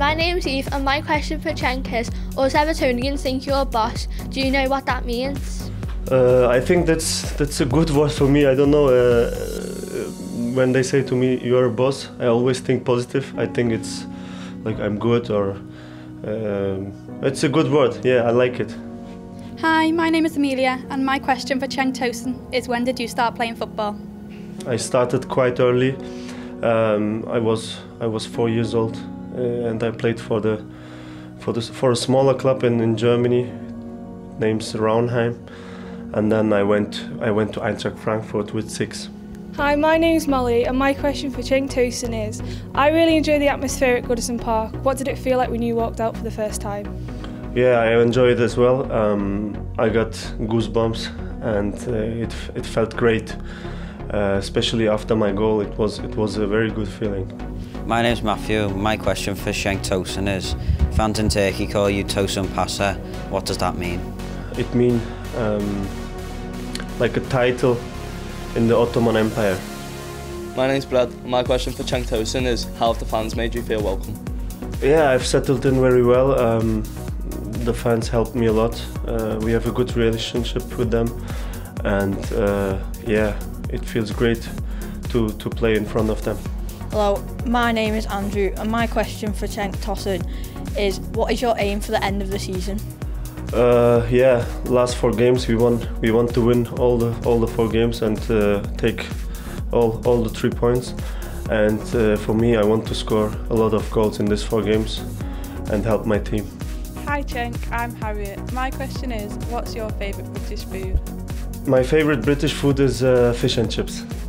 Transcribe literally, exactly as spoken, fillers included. My name's Eve and my question for Cenk is, us Evertonians think you're a boss. Do you know what that means? Uh, I think that's that's a good word for me. I don't know. Uh, when they say to me, you're a boss, I always think positive. I think it's like I'm good or... Um, it's a good word. Yeah, I like it. Hi, my name is Amelia and my question for Cenk Tosun is, when did you start playing football? I started quite early. Um, I was I was four years old uh, and I played for the for the for a smaller club in, in Germany, named Raunheim, and then I went I went to Eintracht Frankfurt with six. Hi, my name's Molly and my question for Cenk Tosun is, I really enjoyed the atmosphere at Goodison Park. What did it feel like when you walked out for the first time? Yeah, I enjoyed it as well. Um, I got goosebumps and uh, it, it felt great, uh, especially after my goal. It was, it was a very good feeling. My name's Matthew. My question for Cenk Tosun is, fans in Turkey call you Tosun Pasa. What does that mean? It means um, like a title in the Ottoman Empire. My name's Brad. My question for Cenk Tosun is, how have the fans made you feel welcome? Yeah, I've settled in very well. Um, The fans helped me a lot. Uh, we have a good relationship with them, and uh, yeah, it feels great to, to play in front of them. Hello, my name is Andrew, and my question for Cenk Tosun is, what is your aim for the end of the season? Uh, yeah, last four games we want we want to win all the all the four games and uh, take all all the three points. And uh, for me, I want to score a lot of goals in these four games and help my team. Hi Cenk, I'm Harriet. My question is, what's your favourite British food? My favourite British food is uh, fish and chips.